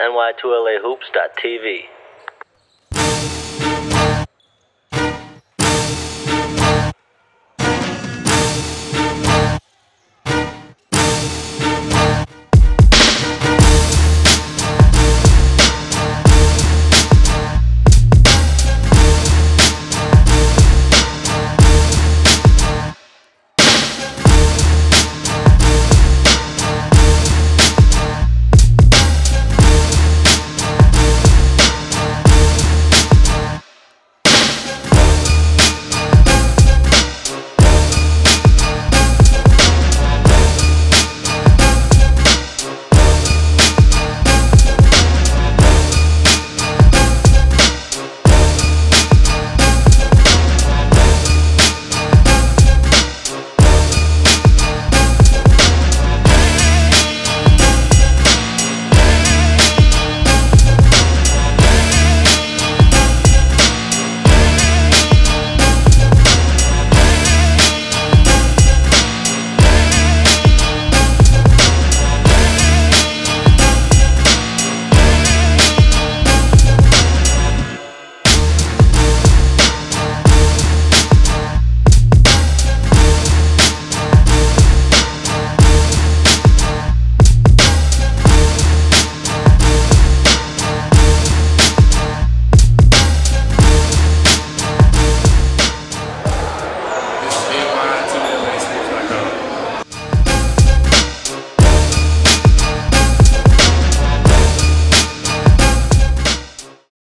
NY2LAhoops.tv.